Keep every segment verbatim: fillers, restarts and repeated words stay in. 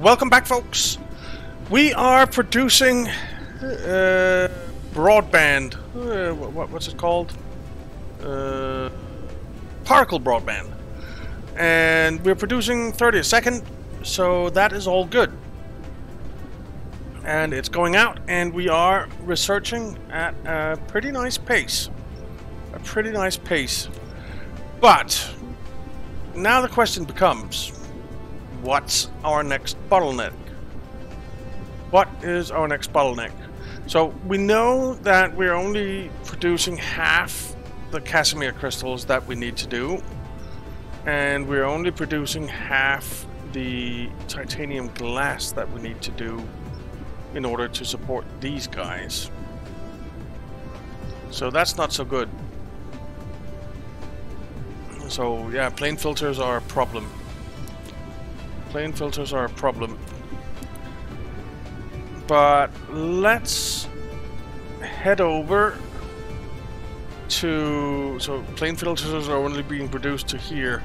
Welcome back, folks. We are producing uh, broadband. Uh, what, what's it called? Uh, particle broadband. And we're producing thirty a second, so that is all good. And it's going out, and we are researching at a pretty nice pace. A pretty nice pace. But now the question becomes, what's our next bottleneck? What is our next bottleneck? So we know that we're only producing half the Casimir crystals that we need to do, and we're only producing half the titanium glass that we need to do in order to support these guys. So that's not so good. So yeah, plane filters are a problem. Plane filters are a problem. But let's head over to... So plane filters are only being produced to here.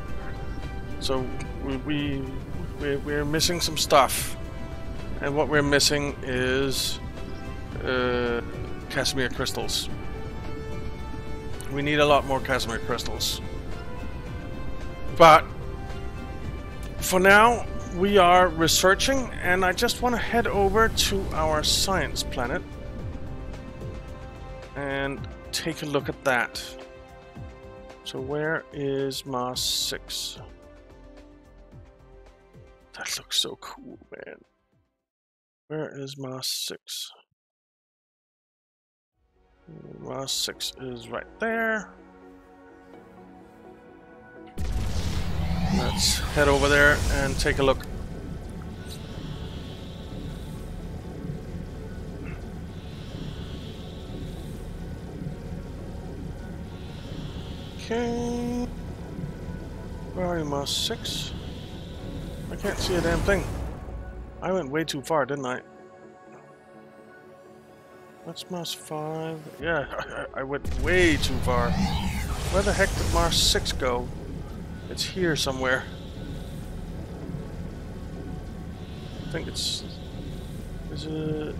So we, we, we're, we're missing some stuff. And what we're missing is uh, Casimir crystals. We need a lot more Casimir crystals. But for now, we are researching, and I just want to head over to our science planet and take a look at that. So where is Mars six? That looks so cool, man. Where is Mars six? Mars six is right there. Let's head over there and take a look. Okay. Where are you, Mars six? I can't see a damn thing. I went way too far, didn't I? That's Mars five. Yeah, I went way too far. Where the heck did Mars six go? It's here somewhere. I think it's... Is it...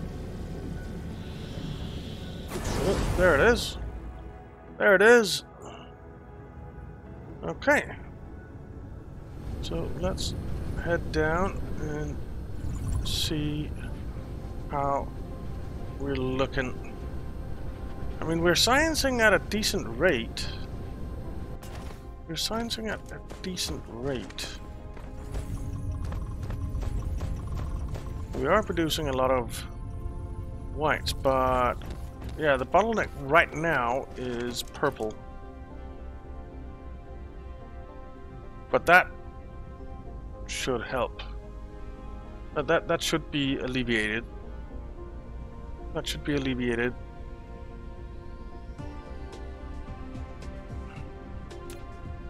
Oh, there it is. There it is. Okay. So let's head down and see how we're looking. I mean, we're sciencing at a decent rate. We're sciencing at a decent rate. We are producing a lot of whites, but yeah, the bottleneck right now is purple. But that should help. That that, that should be alleviated. That should be alleviated.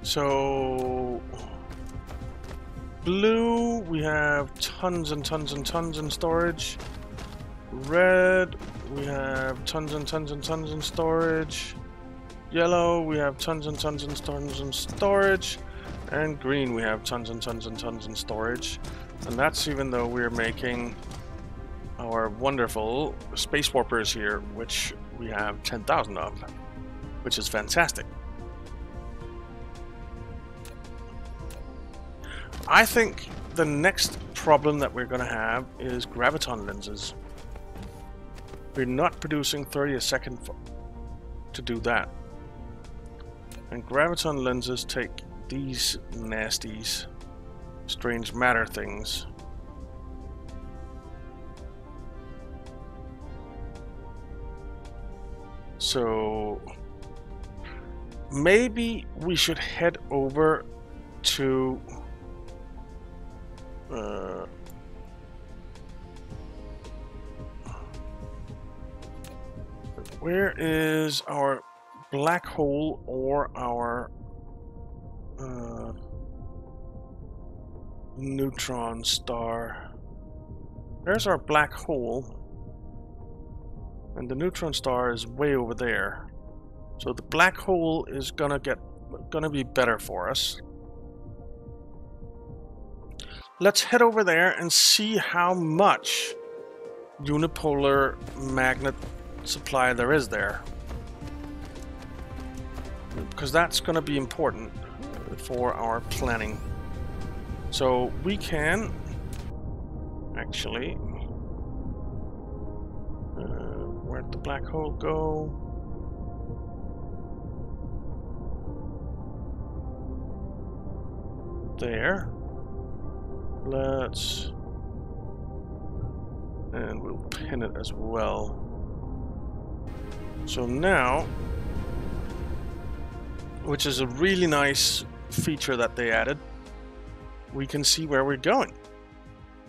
So, blue, we have tons and tons and tons in storage. Red, we have tons and tons and tons in storage. Yellow, we have tons and tons and tons in storage. And green, we have tons and tons and tons in storage. And that's even though we're making our wonderful space warpers here, which we have ten thousand of, which is fantastic. I think the next problem that we're going to have is graviton lenses. We're not producing thirty a second for, to do that. And graviton lenses take these nasties, strange matter things. So maybe we should head over to... Uh, where is our black hole or our uh, neutron star? There's our black hole, and the neutron star is way over there. So the black hole is gonna get gonna be better for us. Let's head over there and see how much unipolar magnet supply there is there, because that's going to be important for our planning. So we can actually uh, where'd the black hole go? There. Let's, and we'll pin it as well. So now, which is a really nice feature that they added, we can see where we're going.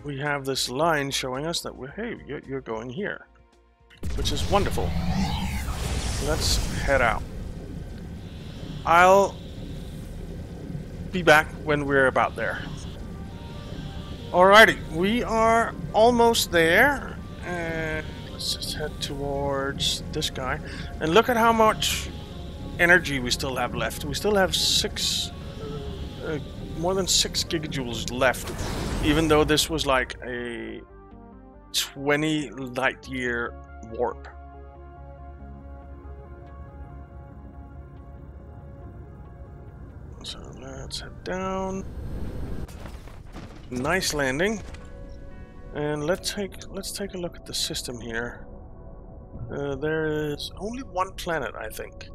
We have this line showing us that we're, hey, you're going here, which is wonderful. Let's head out. I'll be back when we're about there. Alrighty, we are almost there. And let's just head towards this guy. And look at how much energy we still have left. We still have six... Uh, more than six gigajoules left, even though this was like a twenty light year warp. So let's head down. Nice landing. And let's take let's take a look at the system here. Uh, there is only one planet, I think.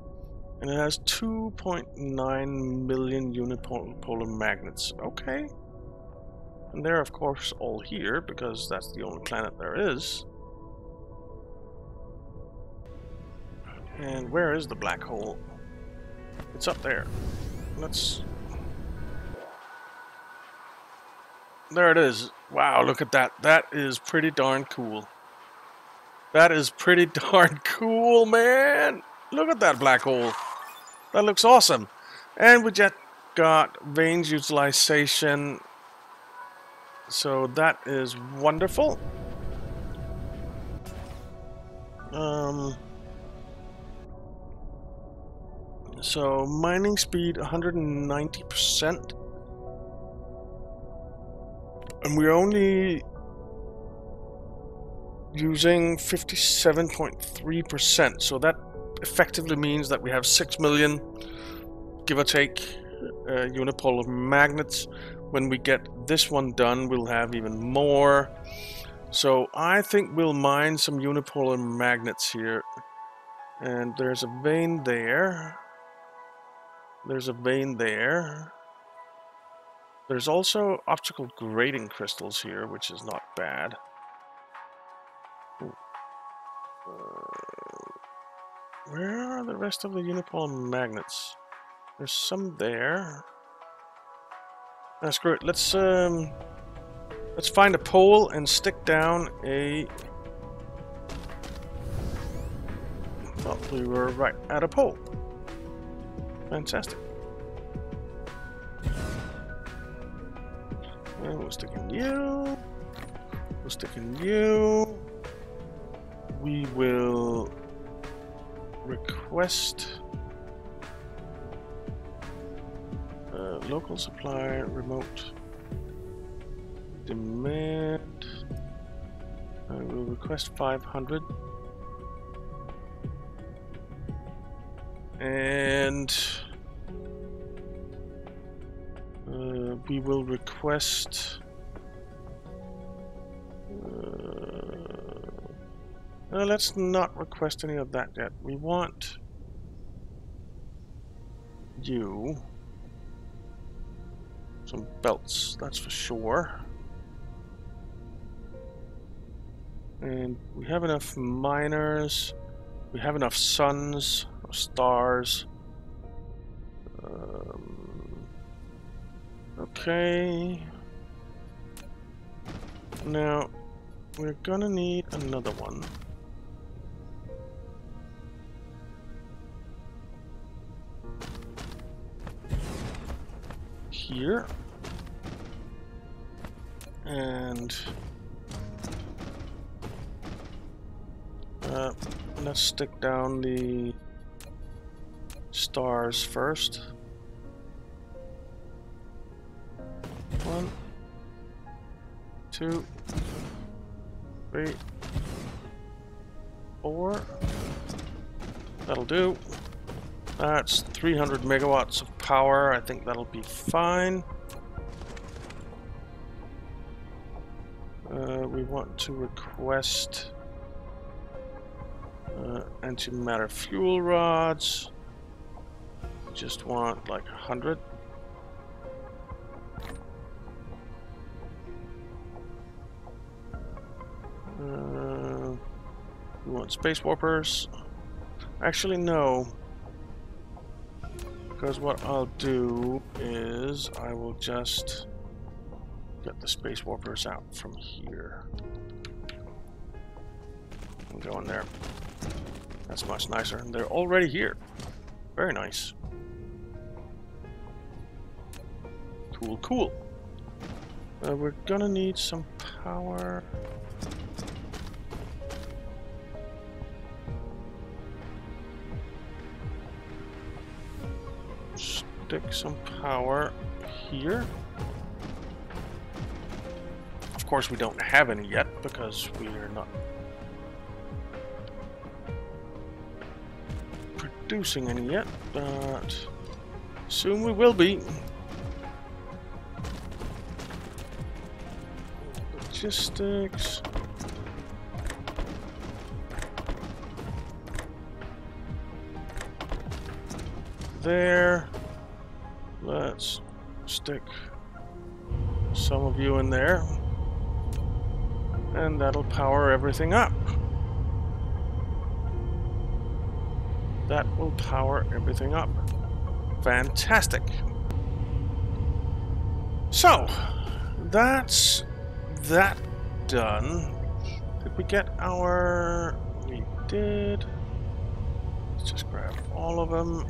And it has two point nine million unipolar magnets. Okay. And they're, of course, all here, because that's the only planet there is. And where is the black hole? It's up there. Let's... There it is. Wow, look at that. That is pretty darn cool. That is pretty darn cool, man! Look at that black hole. That looks awesome. And we just got vanes utilization. So that is wonderful. Um, so mining speed one hundred ninety percent. And we're only using fifty-seven point three percent. So that effectively means that we have six million, give or take, uh, unipolar magnets. When we get this one done, we'll have even more. So I think we'll mine some unipolar magnets here. And there's a vein there. There's a vein there. There's also optical grating crystals here, which is not bad. Where are the rest of the unipolar magnets? There's some there. Now screw it. Let's um, let's find a pole and stick down a. Well, we were right at a pole. Fantastic. And we'll stick in you. We'll stick in you. We will. Request uh, local supply, remote demand. I will request five hundred, and uh, we will request. No, let's not request any of that yet. We want you some belts, that's for sure. And we have enough miners. We have enough suns or stars. Um, okay. Now we're gonna need another one. Here, and uh, let's stick down the stars first. One, two, three, four. That'll do. That's three hundred megawatts of power. I think that'll be fine. Uh, we want to request uh, antimatter fuel rods. We just want like a hundred. Uh, we want space warpers. Actually, no. Because what I'll do is I will just get the space warpers out from here. I'm going there. That's much nicer. And they're already here. Very nice. Cool, cool. Uh, we're gonna need some power. Stick some power here. Of course, we don't have any yet because we are not producing any yet, but soon we will be. Logistics. There. Let's stick some of you in there. And that'll power everything up. That will power everything up. Fantastic. So, that's that done. Did we get our... We did. Let's just grab all of them.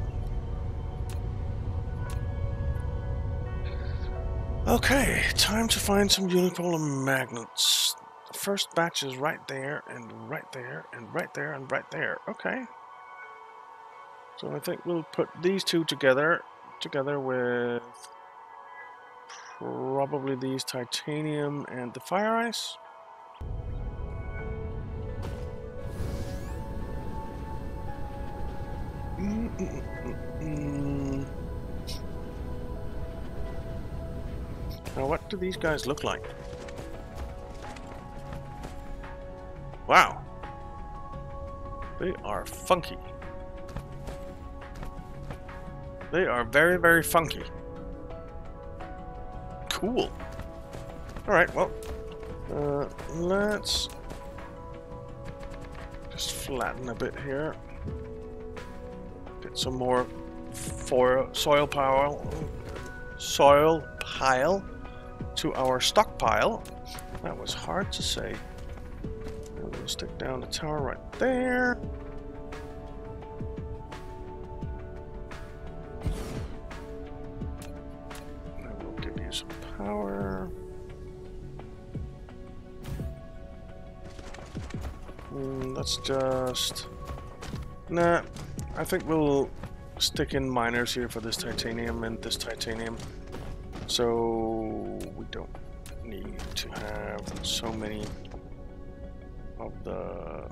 Okay, time to find some unipolar magnets. The first batch is right there, and right there, and right there, and right there. Okay. So I think we'll put these two together, together with probably these titanium and the fire ice. Mm-mm-mm-mm. Now, what do these guys look like? Wow. They are funky. They are very, very funky. Cool. Alright, well, uh, let's just flatten a bit here. Get some more for soil power. Soil pile. To our stockpile. That was hard to say. I'm gonna stick down the tower right there. And we'll give you some power. Mm, let's just... Nah, I think we'll stick in miners here for this titanium and this titanium. So... we don't need to have so many of the uh,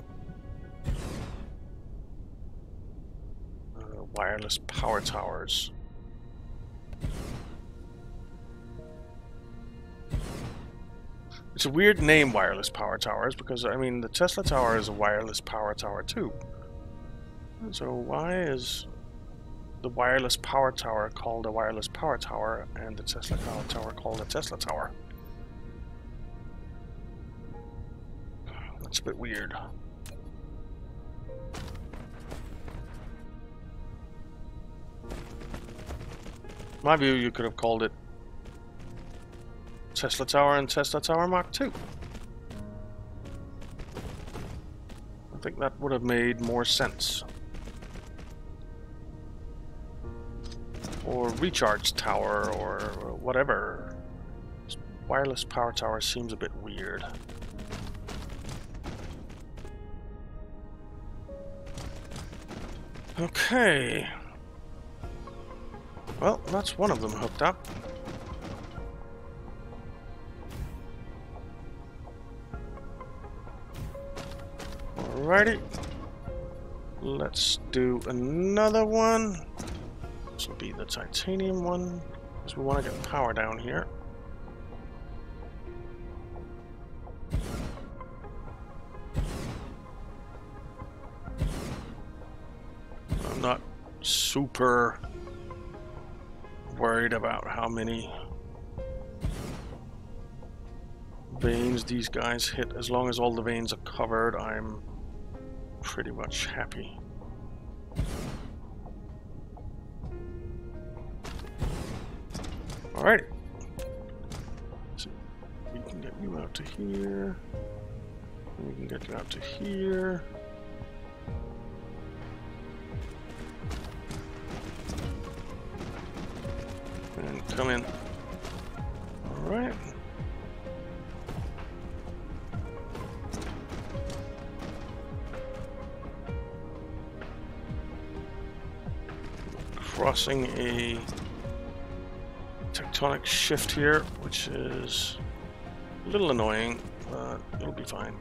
wireless power towers. It's a weird name, wireless power towers, because I mean the Tesla tower is a wireless power tower too. So why is the wireless power tower called a wireless power tower and the Tesla power tower called a Tesla tower? That's a bit weird. In my view, you could have called it Tesla tower and Tesla tower Mark two. I think that would have made more sense. Or recharge tower, or whatever. Wireless power tower seems a bit weird. Okay. Well, that's one of them hooked up. Alrighty. Let's do another one. This will be the titanium one, because we want to get power down here. I'm not super worried about how many veins these guys hit. As long as all the veins are covered, I'm pretty much happy. Alright. So we can get you out to here. We can get you out to here. And come in. Alright. Crossing a tectonic shift here, which is a little annoying, but it'll be fine.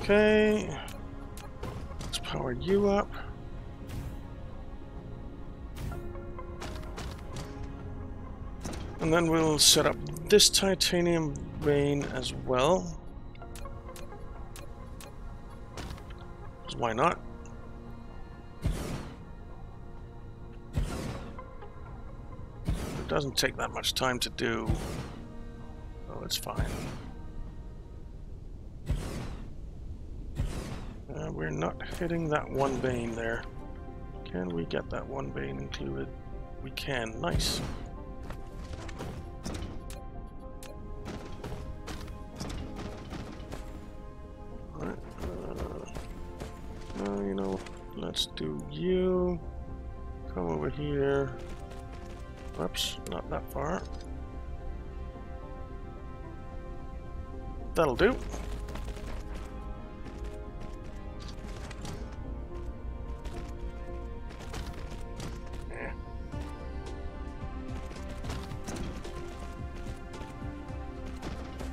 Okay, let's power you up. And then we'll set up this titanium vein as well. Why not? It doesn't take that much time to do. Oh, it's fine. Uh, we're not hitting that one vein there. Can we get that one vein included? We can. Nice. Let's do you. Come over here. Oops, not that far. That'll do. Yeah.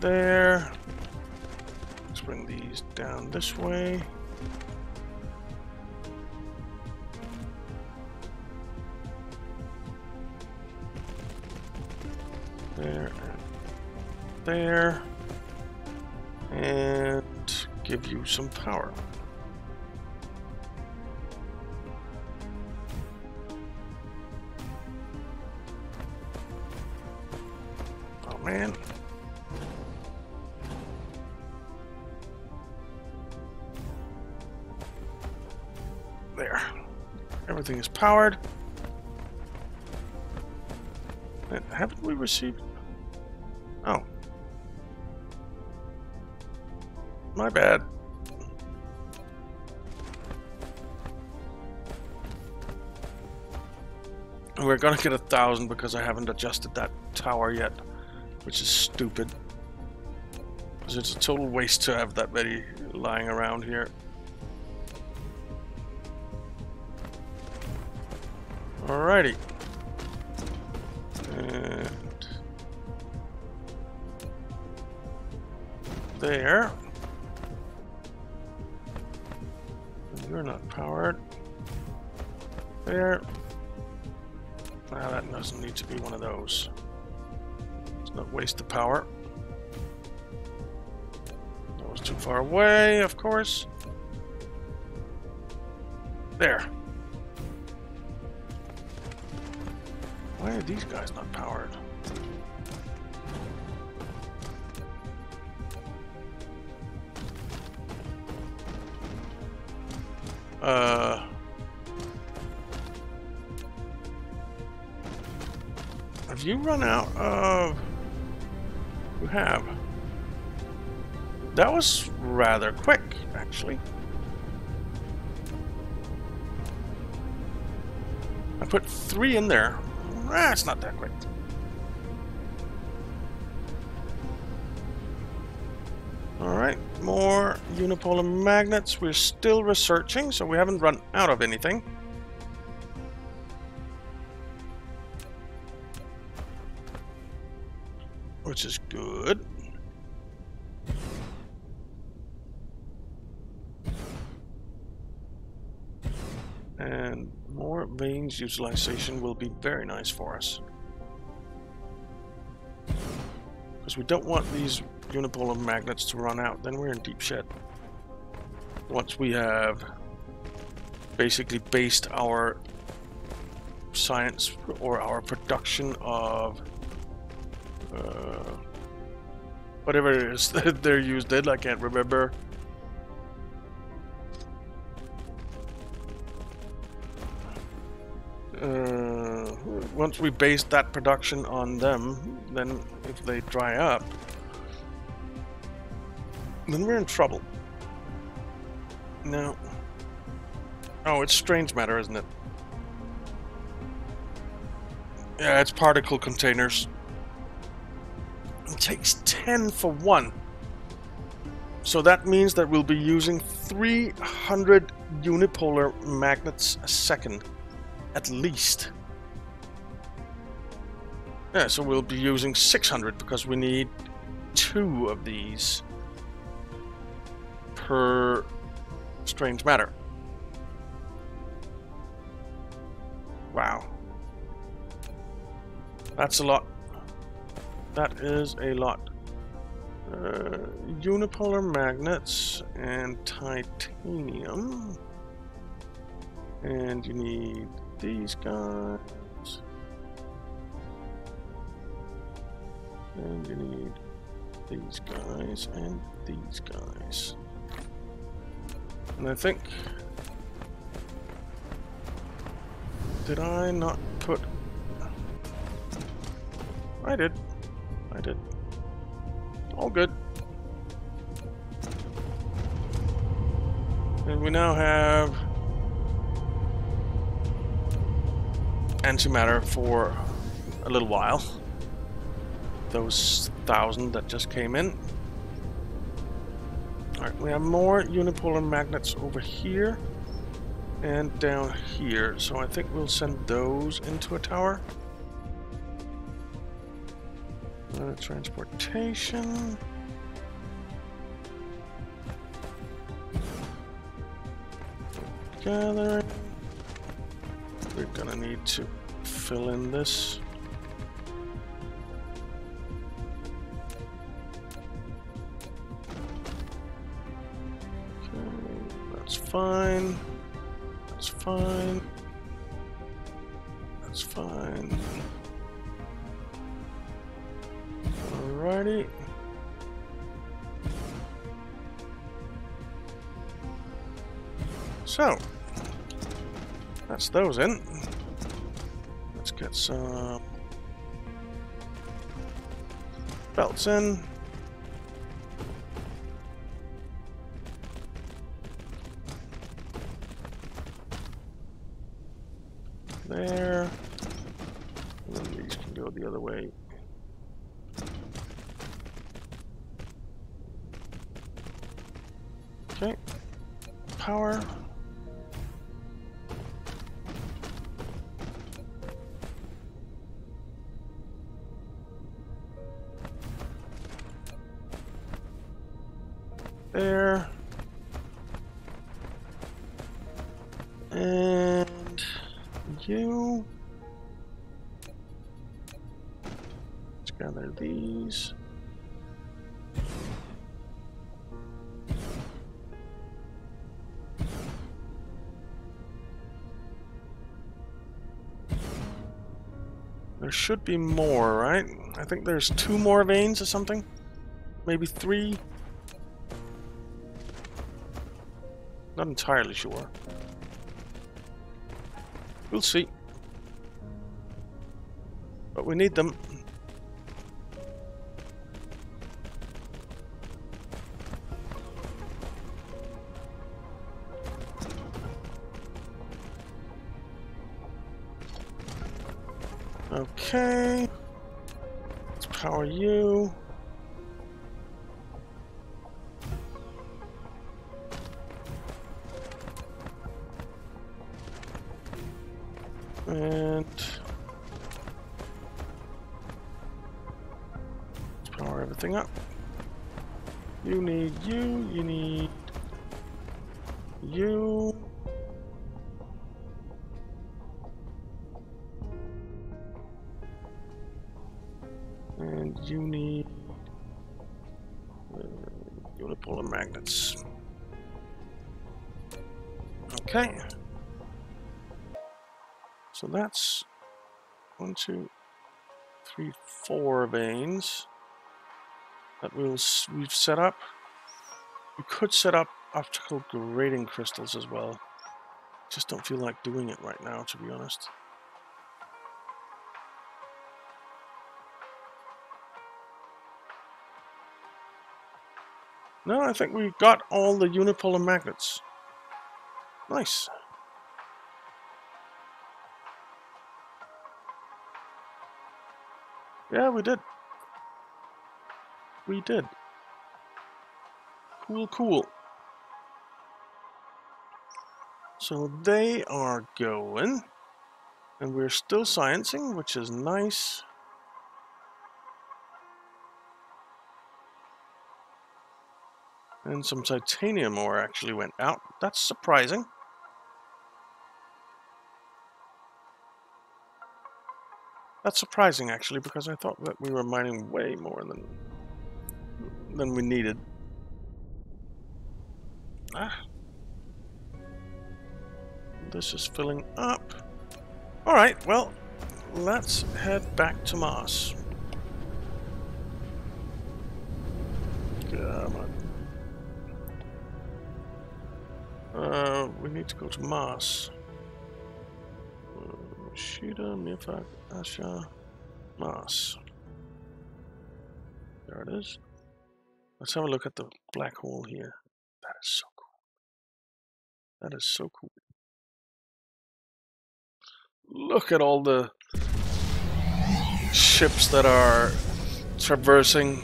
There. Let's bring these down this way. There, there, and give you some power. Oh man. There. Everything is powered. And haven't we received... Oh. My bad. We're gonna get a thousand because I haven't adjusted that tower yet, which is stupid. Because it's a total waste to have that many lying around here. Alrighty. Uh, There. You're not powered. There. Now that doesn't need to be one of those. Let's not waste the power. That was too far away, of course. There. Why are these guys not powered? Uh, have you run out of... You have. That was rather quick, actually. I put three in there. Ah, it's not that quick. Alright, more unipolar magnets. We're still researching, so we haven't run out of anything. which is good. And more vanes utilization will be very nice for us. Because we don't want these unipolar magnets to run out, then we're in deep shit. Once we have basically based our science or our production of uh, whatever it is that they're used in, I can't remember. Uh, once we base that production on them, then if they dry up, then we're in trouble. No. Oh, it's strange matter, isn't it? Yeah, it's particle containers. It takes ten for one. So that means that we'll be using three hundred unipolar magnets a second. At least. Yeah, so we'll be using six hundred because we need two of these per strange matter. Wow. That's a lot. That is a lot. Uh, unipolar magnets and titanium. And you need these guys. And you need these guys and these guys. And I think... Did I not put... I did. I did. All good. And we now have... antimatter for a little while. Those thousand that just came in. Alright, we have more unipolar magnets over here and down here. So I think we'll send those into a tower. Uh, transportation. Gathering. We're gonna need to fill in this. Okay, that's fine. That's fine. That's fine. Alrighty. So. That's those in. Let's get some belts in. There. And then these can go the other way. Okay. Power. There. And you. Let's gather these. There should be more, right? I think there's two more veins or something. Maybe three. Not entirely sure. We'll see. But we need them. Okay. Let's power you. And everything up. You need you, you need you. And you need uh, unipolar magnets. Okay. So that's one, two, three, four vanes that we'll, we've set up. We could set up optical grating crystals as well. Just don't feel like doing it right now, to be honest. No, I think we've got all the unipolar magnets. Nice. Yeah, we did. We did. Cool, cool. So they are going. And we're still sciencing, which is nice. And some titanium ore actually went out. That's surprising. That's surprising actually, because I thought that we were mining way more than than we needed. Ah. This is filling up. All right, well, let's head back to Mars. Come on. Uh, we need to go to Mars. Shida, Mifak, Asha, Mars. There it is. Let's have a look at the black hole here. That is so cool. That is so cool. Look at all the ships that are traversing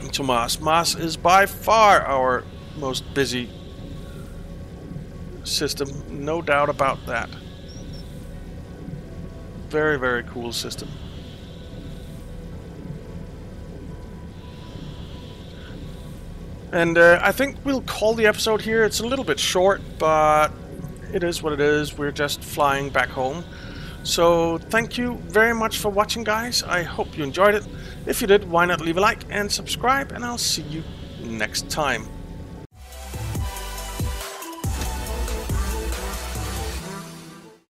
into Mars. Mars is by far our most busy system, no doubt about that. Very, very cool system. And uh, I think we'll call the episode here. It's a little bit short, but it is what it is. We're just flying back home. So thank you very much for watching, guys. I hope you enjoyed it. If you did, why not leave a like and subscribe, and I'll see you next time.